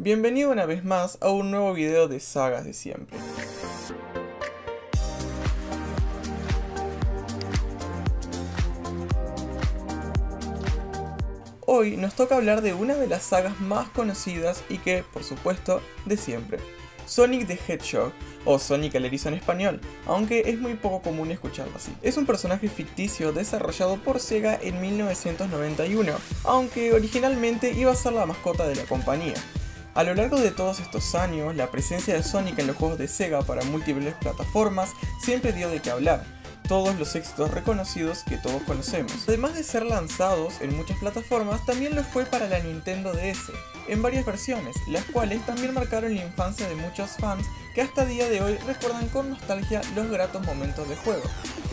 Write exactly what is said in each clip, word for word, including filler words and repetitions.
Bienvenido una vez más a un nuevo video de sagas de siempre. Hoy nos toca hablar de una de las sagas más conocidas y que, por supuesto, de siempre. Sonic the Hedgehog, o Sonic el erizo en español, aunque es muy poco común escucharlo así. Es un personaje ficticio desarrollado por SEGA en mil novecientos noventa y uno, aunque originalmente iba a ser la mascota de la compañía. A lo largo de todos estos años, la presencia de Sonic en los juegos de SEGA para múltiples plataformas siempre dio de qué hablar, todos los éxitos reconocidos que todos conocemos. Además de ser lanzados en muchas plataformas, también lo fue para la Nintendo D S, en varias versiones, las cuales también marcaron la infancia de muchos fans que hasta el día de hoy recuerdan con nostalgia los gratos momentos de juego.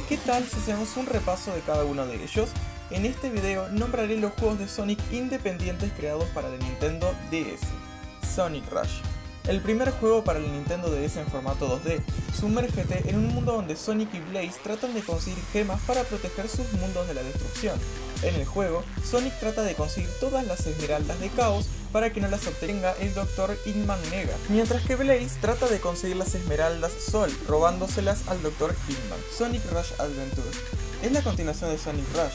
¿Qué tal si hacemos un repaso de cada uno de ellos? En este video nombraré los juegos de Sonic independientes creados para la Nintendo D S. Sonic Rush. El primer juego para el Nintendo D S en formato dos D, sumérgete en un mundo donde Sonic y Blaze tratan de conseguir gemas para proteger sus mundos de la destrucción. En el juego, Sonic trata de conseguir todas las esmeraldas de caos para que no las obtenga el doctor Eggman Nega, mientras que Blaze trata de conseguir las esmeraldas Sol, robándoselas al doctor Eggman. Sonic Rush Adventure. Es la continuación de Sonic Rush.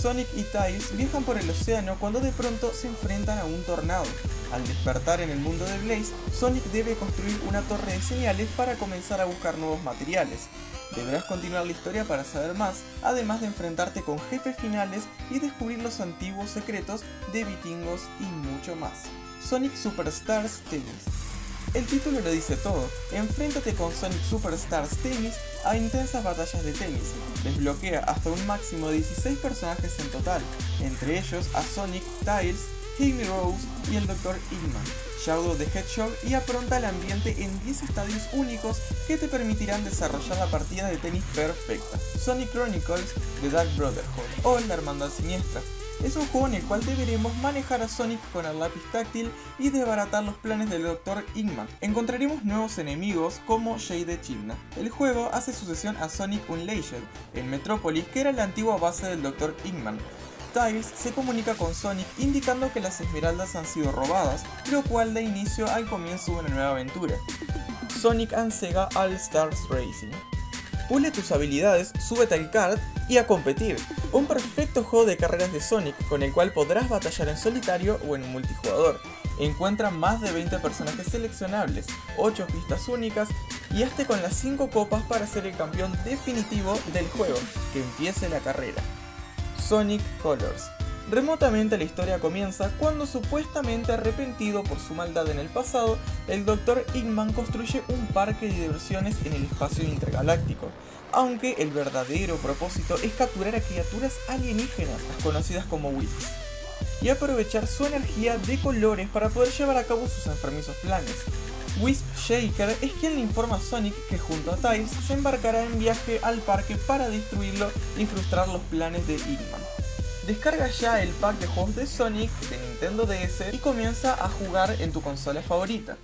Sonic y Tails viajan por el océano cuando de pronto se enfrentan a un tornado. Al despertar en el mundo de Blaze, Sonic debe construir una torre de señales para comenzar a buscar nuevos materiales. Deberás continuar la historia para saber más, además de enfrentarte con jefes finales y descubrir los antiguos secretos de vikingos y mucho más. Sonic Superstars Tennis. El título lo dice todo, enfréntate con Sonic Superstars Tennis a intensas batallas de tenis, desbloquea hasta un máximo de dieciséis personajes en total, entre ellos a Sonic, Tails, Heavy Rose y el doctor Eggman, Shadow de Hedgehog, y apronta el ambiente en diez estadios únicos que te permitirán desarrollar la partida de tenis perfecta. Sonic Chronicles The Dark Brotherhood, o la Hermandad Siniestra. Es un juego en el cual deberemos manejar a Sonic con el lápiz táctil y desbaratar los planes del doctor Eggman. Encontraremos nuevos enemigos como Shadow de Chibna. El juego hace sucesión a Sonic Unleashed, en Metropolis, que era la antigua base del doctor Eggman. Tails se comunica con Sonic indicando que las esmeraldas han sido robadas, lo cual da inicio al comienzo de una nueva aventura. Sonic and Sega All Stars Racing. Pule tus habilidades, súbete al kart y a competir. Un perfecto juego de carreras de Sonic con el cual podrás batallar en solitario o en multijugador. Encuentra más de veinte personajes seleccionables, ocho pistas únicas y hazte con las cinco copas para ser el campeón definitivo del juego, que empiece la carrera. Sonic Colors. Remotamente la historia comienza cuando, supuestamente arrepentido por su maldad en el pasado, el doctor Eggman construye un parque de diversiones en el espacio intergaláctico, aunque el verdadero propósito es capturar a criaturas alienígenas, conocidas como Wisps, y aprovechar su energía de colores para poder llevar a cabo sus enfermizos planes. Wisp Shaker es quien le informa a Sonic que junto a Tails se embarcará en viaje al parque para destruirlo y frustrar los planes de Eggman. Descarga ya el pack de juegos de Sonic de Nintendo D S y comienza a jugar en tu consola favorita.